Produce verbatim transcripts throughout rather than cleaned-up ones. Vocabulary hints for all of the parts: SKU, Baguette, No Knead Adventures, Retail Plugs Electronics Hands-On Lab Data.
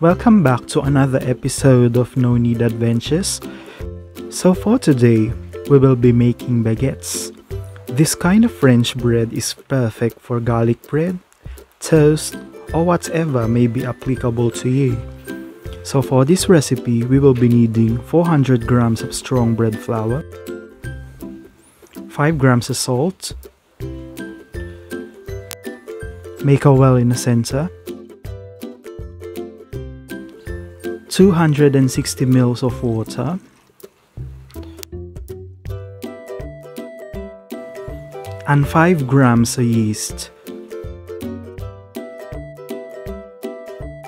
Welcome back to another episode of No Knead Adventures. So for today, we will be making baguettes. This kind of French bread is perfect for garlic bread, toast, or whatever may be applicable to you. So for this recipe, we will be needing four hundred grams of strong bread flour, five grams of salt, make a well in the center, two hundred sixty milliliters of water, and five grams of yeast.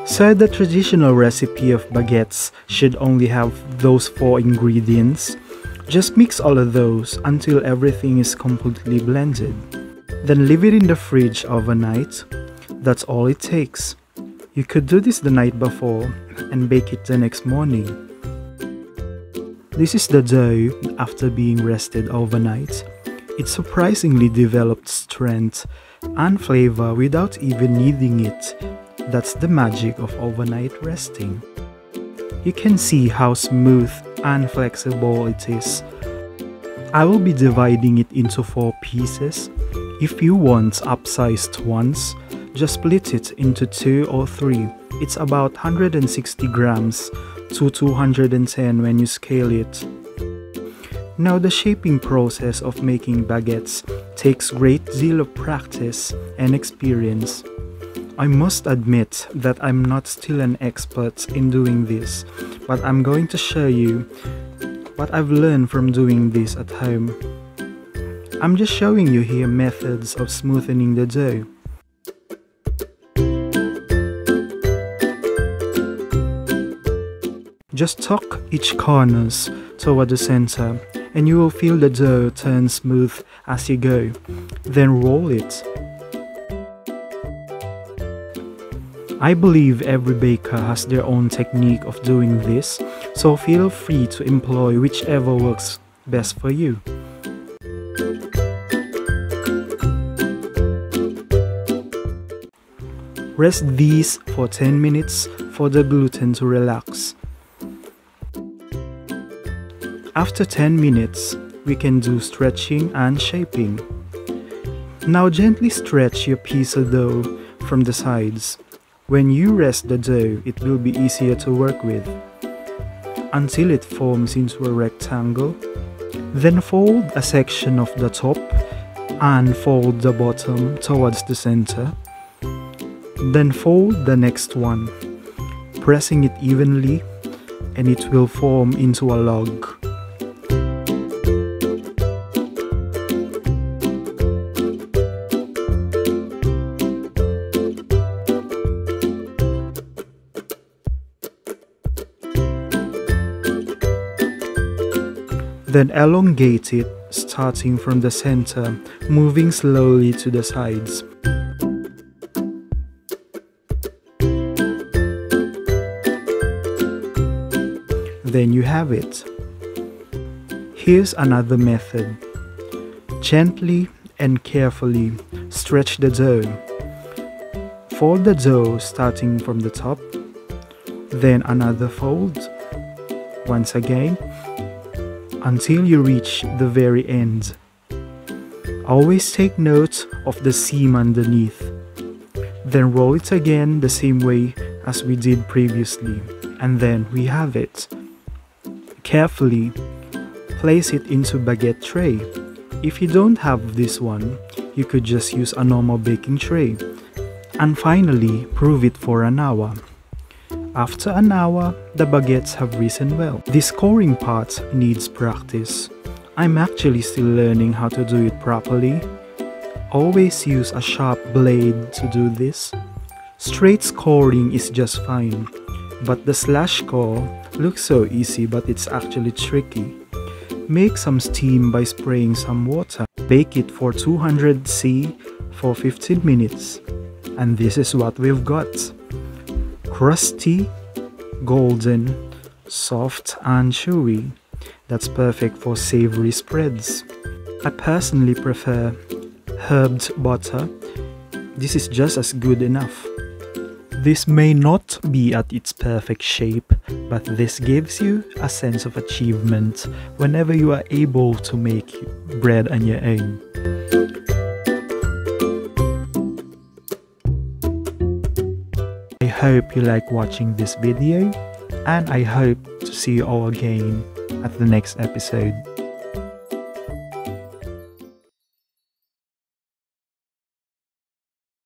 So the traditional recipe of baguettes should only have those four ingredients. Just mix all of those until everything is completely blended. Then leave it in the fridge overnight. That's all it takes. You could do this the night before and bake it the next morning. This is the dough after being rested overnight. It surprisingly developed strength and flavor without even kneading it. That's the magic of overnight resting. You can see how smooth and flexible it is. I will be dividing it into four pieces. If you want upsized ones, just split it into two or three. It's about one hundred sixty grams to two hundred ten when you scale it. Now, the shaping process of making baguettes takes great deal of practice and experience. I must admit that I'm not still an expert in doing this, but I'm going to show you what I've learned from doing this at home. I'm just showing you here methods of smoothening the dough. Just tuck each corners toward the center and you will feel the dough turn smooth as you go, then roll it. I believe every baker has their own technique of doing this, so feel free to employ whichever works best for you. Rest these for ten minutes for the gluten to relax. After ten minutes, we can do stretching and shaping. Now gently stretch your piece of dough from the sides. When you rest the dough, it will be easier to work with, until it forms into a rectangle. Then fold a section of the top and fold the bottom towards the center. Then fold the next one, pressing it evenly, and it will form into a log. Then elongate it, starting from the center, moving slowly to the sides. Then you have it. Here's another method. Gently and carefully stretch the dough. Fold the dough starting from the top, then another fold, once again, until you reach the very end. Always take note of the seam underneath. Then roll it again the same way as we did previously, and then we have it. Carefully place it into baguette tray. If you don't have this one, you could just use a normal baking tray. And finally, prove it for an hour. After an hour, the baguettes have risen well. The scoring part needs practice. I'm actually still learning how to do it properly. Always use a sharp blade to do this. Straight scoring is just fine, but the slash score looks so easy, but it's actually tricky. Make some steam by spraying some water. Bake it for two hundred degrees Celsius for fifteen minutes. And this is what we've got. Crusty, golden, soft and chewy. That's perfect for savory spreads. I personally prefer herbed butter. This is just as good enough. This may not be at its perfect shape, but this gives you a sense of achievement whenever you are able to make bread on your own. I hope you like watching this video, and I hope to see you all again at the next episode.